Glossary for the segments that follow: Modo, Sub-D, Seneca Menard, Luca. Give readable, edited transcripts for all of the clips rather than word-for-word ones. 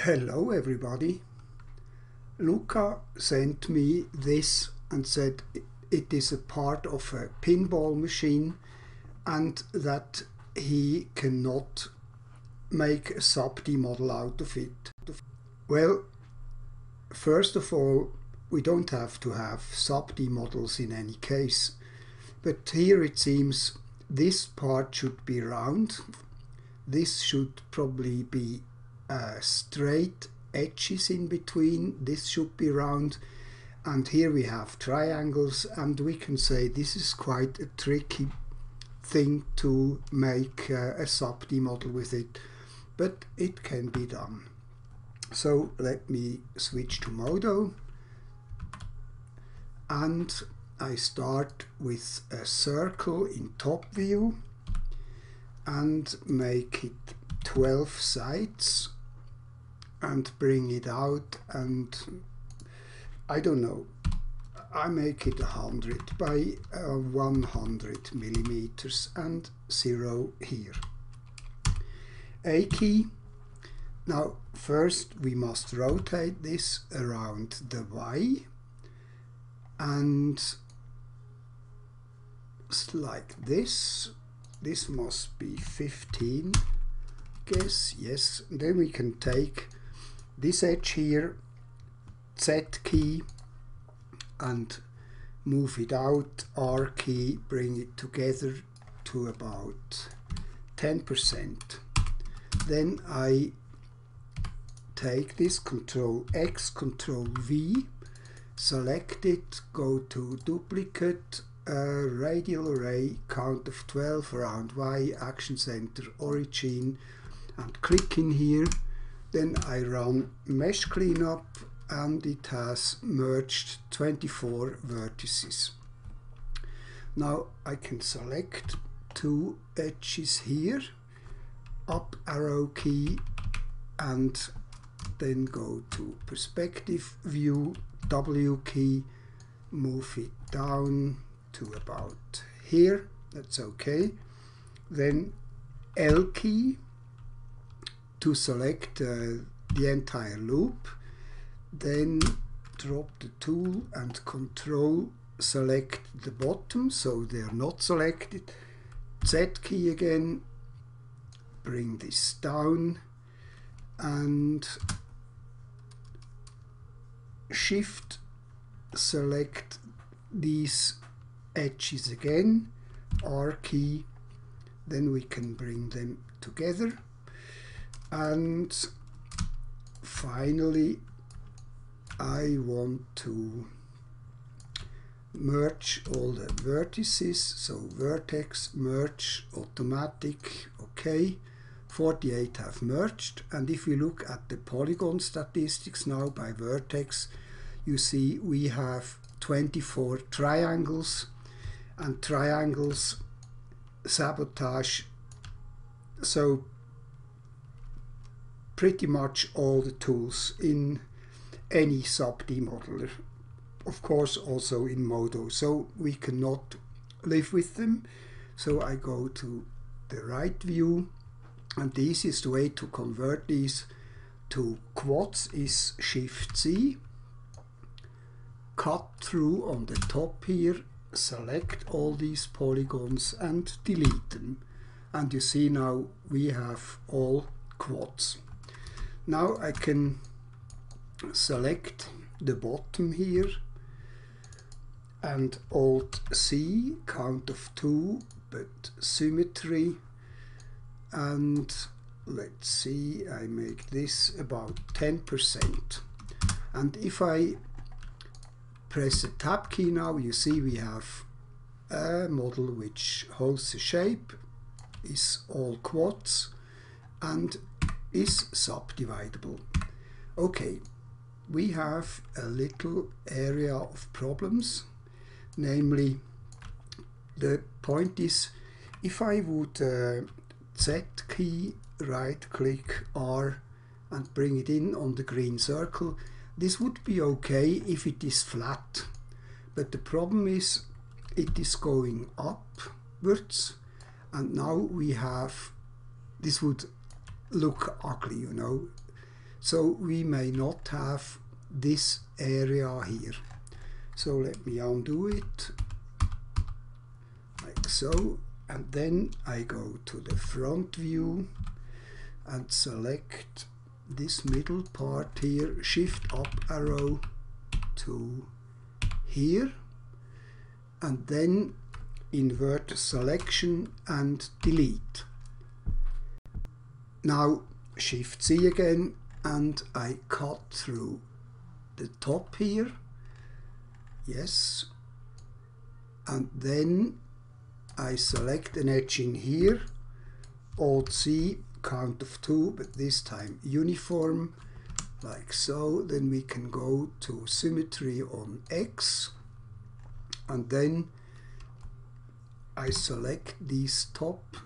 Hello everybody. Luca sent me this and said it is a part of a pinball machine and that he cannot make a sub D model out of it. Well, first of all, we don't have to have sub D models in any case, but here it seems this part should be round. This should probably be straight edges in between. This should be round, and here we have triangles, and we can say this is quite a tricky thing to make a sub D model with it, but it can be done. So let me switch to Modo, and I start with a circle in top view and make it 12 sides and bring it out, and I don't know, I make it 100 by 100 millimeters and 0 here. A key. Now first we must rotate this around the Y and like this. This must be 15, guess, yes. Then we can take this edge here, Z key, and move it out, R key, bring it together to about 10%. Then I take this, Control X, Control V, select it, go to duplicate, radial array, count of 12, around Y, action center, origin, and click in here. Then I run mesh cleanup and it has merged 24 vertices. Now I can select two edges here, up arrow key, and then go to perspective view, W key, move it down to about here, that's okay. Then L key to select the entire loop, then drop the tool and Control select the bottom so they're not selected, Z key again, bring this down, and Shift select these edges again, R key, then we can bring them together, and finally I want to merge all the vertices, so vertex merge automatic, okay, 48 have merged. And if we look at the polygon statistics now by vertex, you see we have 24 triangles, and triangles sabotage so pretty much all the tools in any sub D modeler, of course also in Modo, so we cannot live with them. So I go to the right view, and the easiest way to convert these to quads is Shift C, cut through on the top here, select all these polygons and delete them, and you see now we have all quads. Now I can select the bottom here and Alt C, count of 2, but symmetry, and let's see, I make this about 10%, and if I press the Tab key now, you see we have a model which holds a shape, is all quads, and is subdividable. Okay, we have a little area of problems, namely the point is, if I would Z key, right click, R, and bring it in on the green circle, this would be okay if it is flat, but the problem is it is going upwards, and now we have, this would look ugly, you know. So we may not have this area here. So let me undo it, like so, and then I go to the front view and select this middle part here, shift up arrow to here, and then invert selection and delete. Now shift C again, and I cut through the top here, yes, and then I select an edge in here, Alt C, count of 2, but this time uniform, like so. Then we can go to symmetry on X, and then I select these top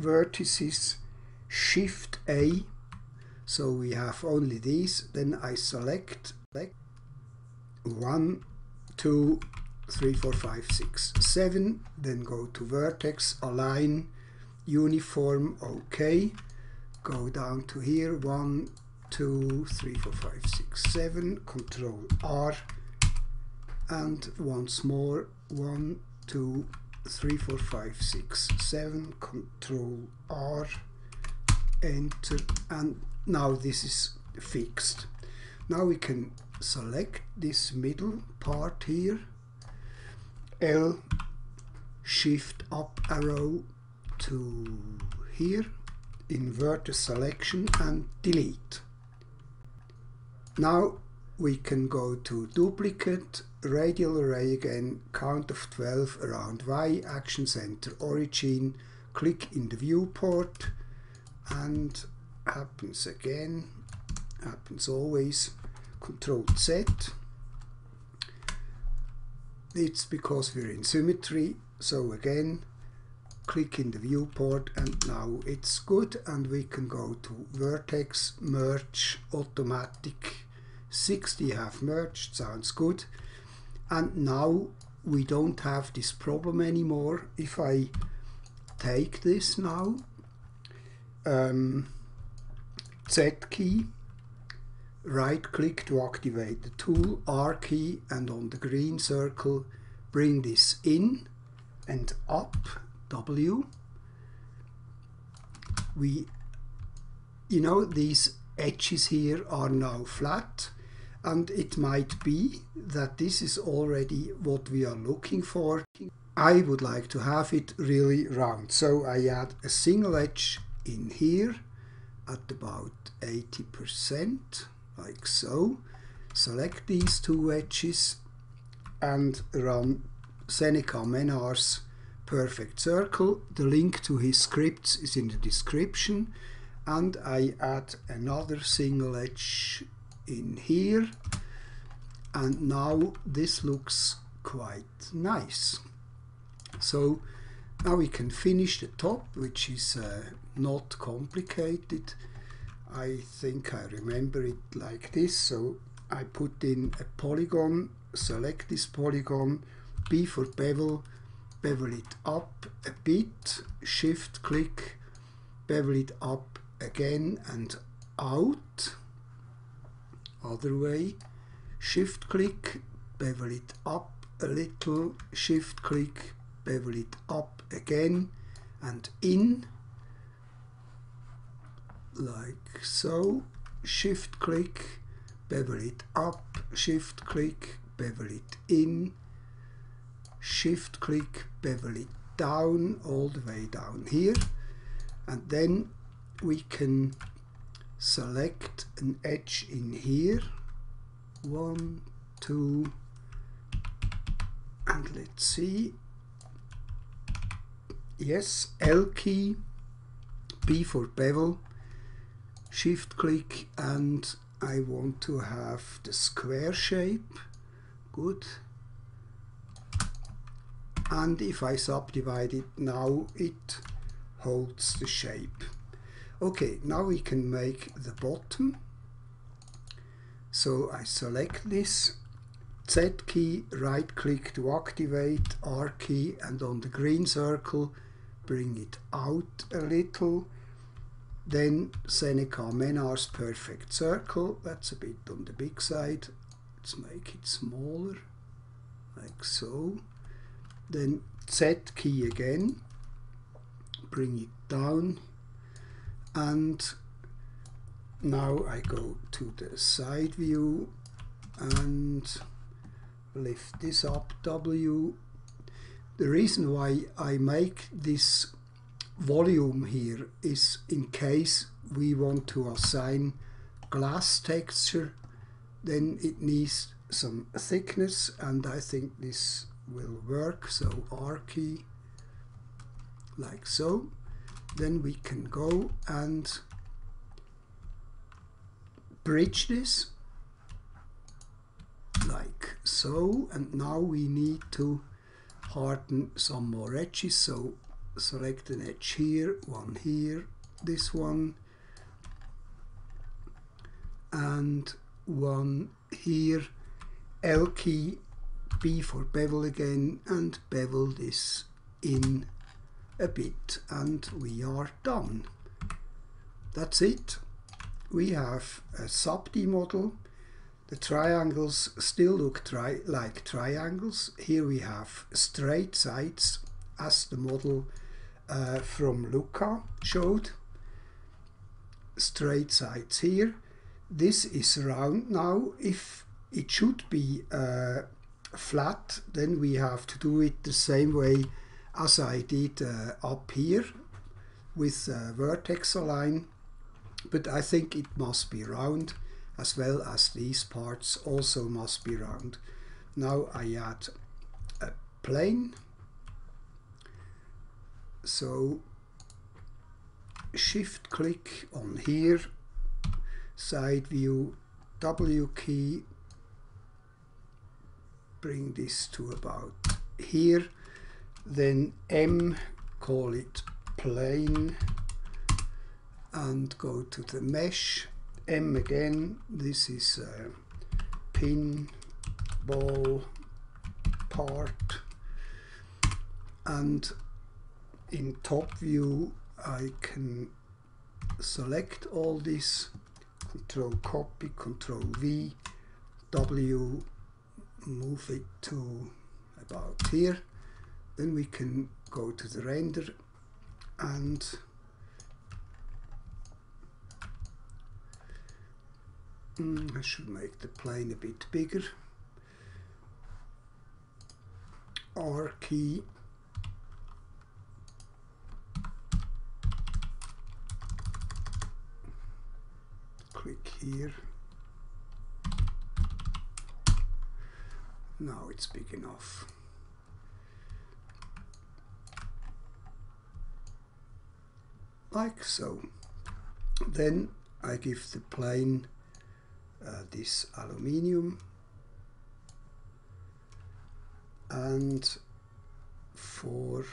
vertices, shift A, so we have only these. Then I select 1, 2, 3, 4, 5, 6, 7, then go to vertex, align, uniform, OK, go down to here, 1, 2, 3, 4, 5, 6, 7, Control R, and once more 1, 2, 3, 4, 5, 6, 7, Control R, enter, and now this is fixed. Now we can select this middle part here, L, shift up arrow to here, invert the selection and delete. Now we can go to duplicate, radial array again, count of 12 around Y, action center origin, click in the viewport, and happens again, happens always, Control Z. It's because we're in symmetry, so again click in the viewport, and now it's good, and we can go to vertex, merge, automatic, 60 have merged, sounds good. And now we don't have this problem anymore. If I take this now, Z key, right click to activate the tool, R key, and on the green circle bring this in and up, W. You know, these edges here are now flat, and it might be that this is already what we are looking for. I would like to have it really round, so I add a single edge in here at about 80%, like so. Select these two edges and run Seneca Menard's perfect circle. The link to his scripts is in the description, and I add another single edge in here, and now this looks quite nice. So now we can finish the top, which is not complicated. I think I remember it like this, so I put in a polygon, select this polygon, B for bevel, bevel it up a bit, shift click, bevel it up again and out, other way, shift click, bevel it up a little, shift click, bevel it up again and in, like so, shift click, bevel it up, shift click, bevel it in, shift click, bevel it down, all the way down here, and then we can select an edge in here, 1, 2, and let's see, yes, L key, B for bevel, shift click, and I want to have the square shape, good, and if I subdivide it now, it holds the shape. Okay, now we can make the bottom, so I select this, Z key, right click to activate, R key, and on the green circle bring it out a little, Then Seneca Menard's perfect circle. That's a bit on the big side. Let's make it smaller, like so. Then Z key again, bring it down, and now I go to the side view and lift this up, W. The reason why I make this volume here is in case we want to assign glass texture, then it needs some thickness, and I think this will work. So R key, like so. Then we can go and bridge this, like so. And now we need to harden some more edges, so select an edge here, one here, this one, and one here. L key, B for bevel again, and bevel this in a bit, and we are done. That's it. We have a sub-D model. The triangles still look like triangles. Here we have straight sides, as the model from Luca showed. Straight sides here. This is round now. If it should be flat, then we have to do it the same way as I did up here with vertex align, but I think it must be round, as well as these parts also must be round. Now I add a plane. So shift click on here, side view, W key, bring this to about here, then M, call it plane, and go to the mesh, M again. This is a pinball part, and in top view I can select all this, control copy, control V, W, move it to about here. Then we can go to the render and I should make the plane a bit bigger. R key, click here. Now it's big enough. Like so. Then I give the plane this aluminium, and for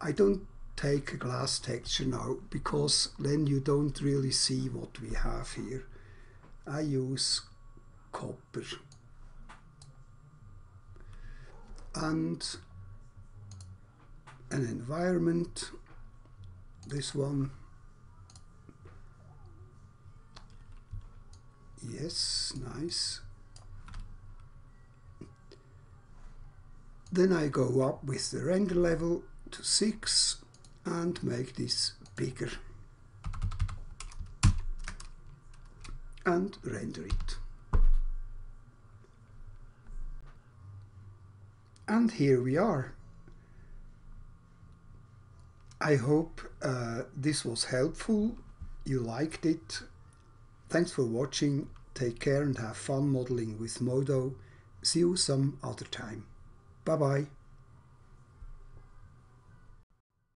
I don't take a glass texture now, because then you don't really see what we have here. I use copper, and an environment, this one, yes, nice. Then I go up with the render level to 6 and make this bigger and render it. And here we are. I hope this was helpful, you liked it. Thanks for watching, take care and have fun modeling with Modo. See you some other time. Bye bye.